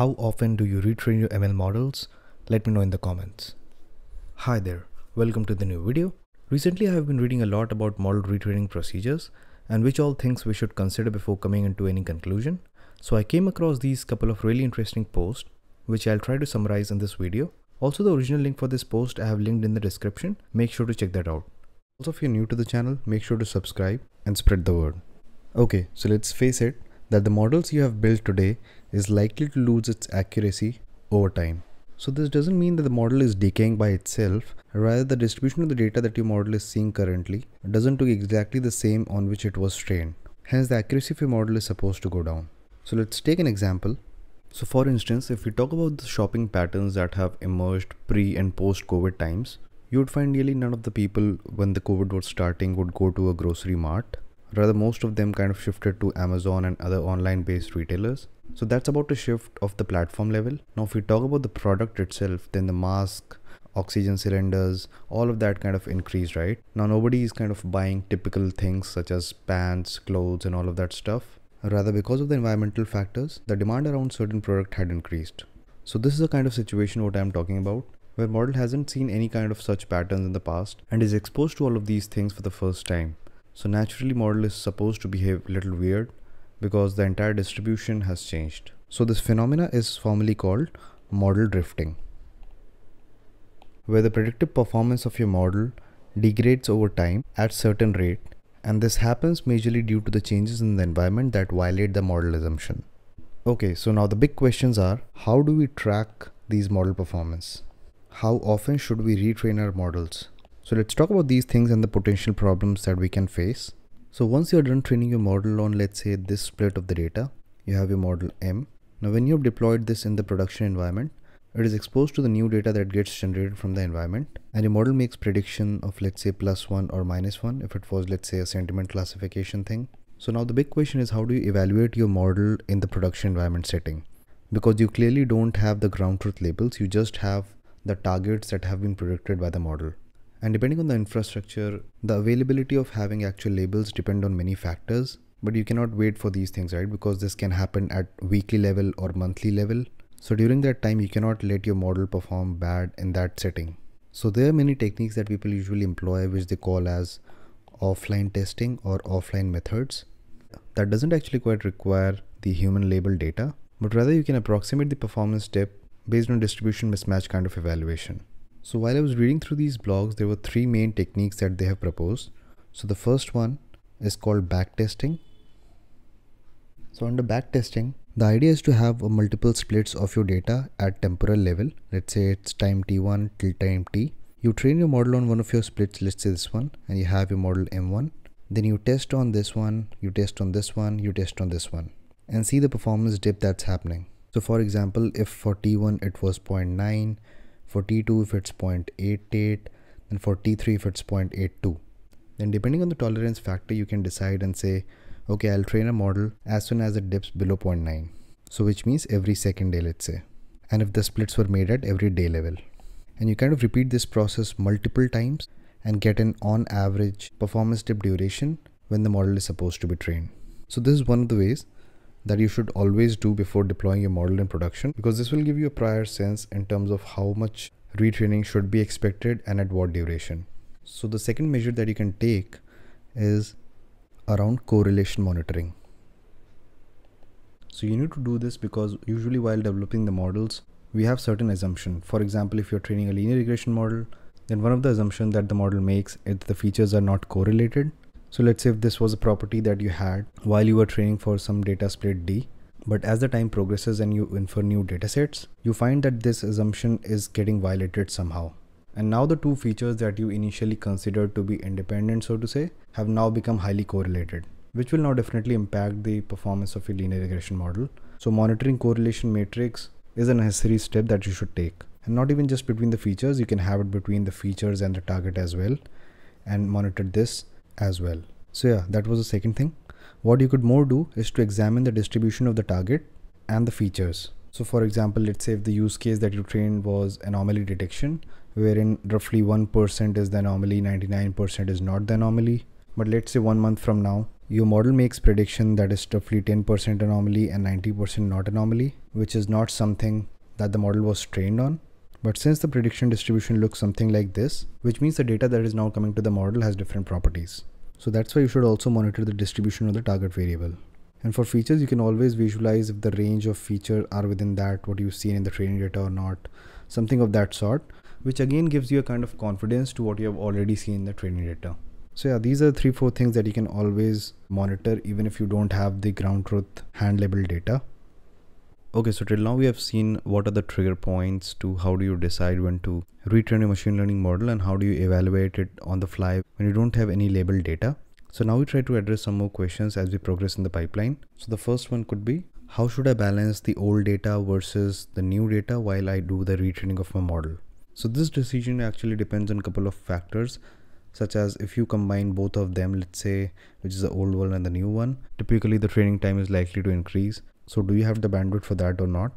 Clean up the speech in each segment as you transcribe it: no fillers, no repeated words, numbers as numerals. How often do you retrain your ML models? Let me know in the comments. Hi there, welcome to the new video. Recently I have been reading a lot about model retraining procedures and which all things we should consider before coming into any conclusion. So I came across these couple of really interesting posts which I'll try to summarize in this video. Also, the original link for this post I have linked in the description. Make sure to check that out. Also, if you're new to the channel, make sure to subscribe and spread the word. Okay, so let's face it that the models you have built today is likely to lose its accuracy over time. So this doesn't mean that the model is decaying by itself, rather the distribution of the data that your model is seeing currently doesn't look exactly the same on which it was trained. Hence the accuracy of your model is supposed to go down. So let's take an example. So for instance, if we talk about the shopping patterns that have emerged pre and post COVID times, you would find nearly none of the people when the COVID was starting would go to a grocery mart. Rather, most of them kind of shifted to Amazon and other online based retailers. So that's about a shift of the platform level. Now if we talk about the product itself, then the mask, oxygen cylinders, all of that kind of increased, right? Now nobody is kind of buying typical things such as pants, clothes and all of that stuff. Rather, because of the environmental factors, the demand around certain product had increased. So this is the kind of situation what I'm talking about, where model hasn't seen any kind of such patterns in the past and is exposed to all of these things for the first time. So naturally model is supposed to behave a little weird because the entire distribution has changed. So this phenomena is formally called model drifting, where the predictive performance of your model degrades over time at certain rate, and this happens majorly due to the changes in the environment that violate the model assumption. Okay, so now the big questions are, how do we track these model performance? How often should we retrain our models? So let's talk about these things and the potential problems that we can face. So once you're done training your model on, let's say, this split of the data, you have your model M. Now when you've deployed this in the production environment, it is exposed to the new data that gets generated from the environment, and your model makes prediction of, let's say, +1 or -1 if it was, let's say, a sentiment classification thing. So now the big question is, how do you evaluate your model in the production environment setting? Because you clearly don't have the ground truth labels, you just have the targets that have been predicted by the model. And depending on the infrastructure, the availability of having actual labels depend on many factors, but you cannot wait for these things, right? Because this can happen at weekly level or monthly level. So during that time, you cannot let your model perform bad in that setting. So there are many techniques that people usually employ, which they call as offline testing or offline methods. That doesn't actually quite require the human label data, but rather you can approximate the performance step based on distribution mismatch kind of evaluation. So while I was reading through these blogs, there were three main techniques that they have proposed. So the first one is called backtesting. So under backtesting, the idea is to have multiple splits of your data at temporal level. Let's say it's time t1 till time t. You train your model on one of your splits, let's say this one, and you have your model m1. Then you test on this one, you test on this one, you test on this one, and see the performance dip that's happening. So for example, if for t1 it was 0.9, for T2 if it's 0.88, and for T3 if it's 0.82. Then depending on the tolerance factor, you can decide and say, okay, I'll train a model as soon as it dips below 0.9. So which means every second day, let's say. And if the splits were made at every day level. And you kind of repeat this process multiple times and get an on average performance dip duration when the model is supposed to be trained. So this is one of the ways that you should always do before deploying your model in production, because this will give you a prior sense in terms of how much retraining should be expected and at what duration. So the second measure that you can take is around correlation monitoring. So you need to do this because usually while developing the models, we have certain assumptions. For example, if you're training a linear regression model, then one of the assumptions that the model makes is the features are not correlated. So let's say if this was a property that you had while you were training for some data split D, but as the time progresses and you infer new datasets, you find that this assumption is getting violated somehow. And now the two features that you initially considered to be independent, so to say, have now become highly correlated, which will now definitely impact the performance of your linear regression model. So monitoring correlation matrix is a necessary step that you should take. And not even just between the features, you can have it between the features and the target as well, and monitor this as well. So yeah, that was the second thing. What you could more do is to examine the distribution of the target and the features. So for example, let's say if the use case that you trained was anomaly detection, wherein roughly 1% is the anomaly, 99% is not the anomaly. But let's say 1 month from now, Your model makes prediction that is roughly 10% anomaly and 90% not anomaly, which is not something that the model was trained on. But since the prediction distribution looks something like this, which means the data that is now coming to the model has different properties. So that's why you should also monitor the distribution of the target variable. And for features, you can always visualize if the range of features are within that, what you've seen in the training data or not, something of that sort, which again gives you a kind of confidence to what you have already seen in the training data. So yeah, these are 3-4 things that you can always monitor even if you don't have the ground truth hand labeled data. Okay, so till now we have seen what are the trigger points to how do you decide when to retrain your machine learning model and how do you evaluate it on the fly when you don't have any labeled data. So now we try to address some more questions as we progress in the pipeline. So the first one could be, how should I balance the old data versus the new data while I do the retraining of my model? So this decision actually depends on a couple of factors, such as if you combine both of them, let's say, which is the old one and the new one, typically the training time is likely to increase. So do you have the bandwidth for that or not?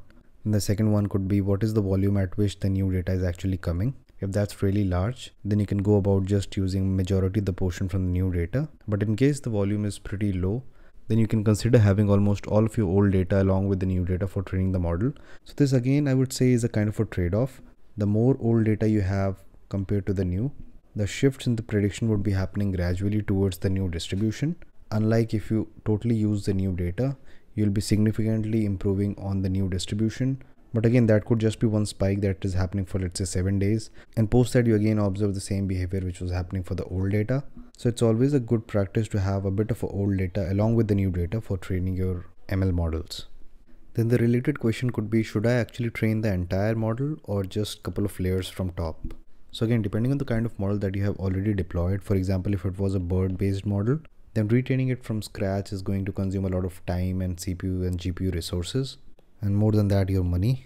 And the second one could be, what is the volume at which the new data is actually coming? If that's really large, then you can go about just using majority of the portion from the new data. But in case the volume is pretty low, then you can consider having almost all of your old data along with the new data for training the model. So this again, I would say, is a kind of a trade-off. The more old data you have compared to the new, the shifts in the prediction would be happening gradually towards the new distribution. Unlike if you totally use the new data, you'll be significantly improving on the new distribution. But again, that could just be one spike that is happening for, let's say, 7 days. And post that, you again observe the same behavior which was happening for the old data. So it's always a good practice to have a bit of old data along with the new data for training your ML models. Then the related question could be, should I actually train the entire model or just a couple of layers from top? So again, depending on the kind of model that you have already deployed, for example, if it was a BERT based model, then retraining it from scratch is going to consume a lot of time and CPU and GPU resources, and more than that, your money.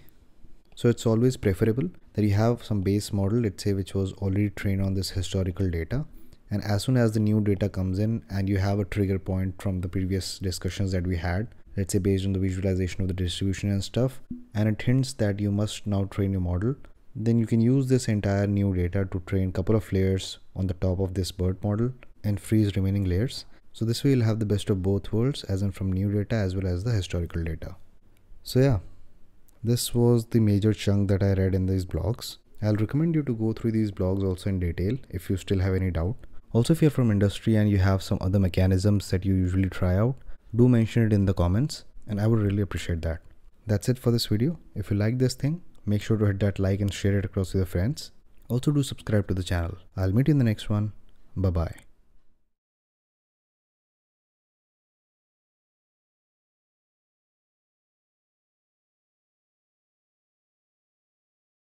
So it's always preferable that you have some base model, let's say, which was already trained on this historical data. And as soon as the new data comes in and you have a trigger point from the previous discussions that we had, let's say based on the visualization of the distribution and stuff, and it hints that you must now train your model, then you can use this entire new data to train a couple of layers on the top of this BERT model and freeze remaining layers. So this way you'll have the best of both worlds, as in from new data as well as the historical data. So yeah, this was the major chunk that I read in these blogs. I'll recommend you to go through these blogs also in detail if you still have any doubt. Also, if you're from industry and you have some other mechanisms that you usually try out, do mention it in the comments and I would really appreciate that. That's it for this video. If you like this thing, make sure to hit that like and share it across with your friends. Also do subscribe to the channel. I'll meet you in the next one. Bye bye.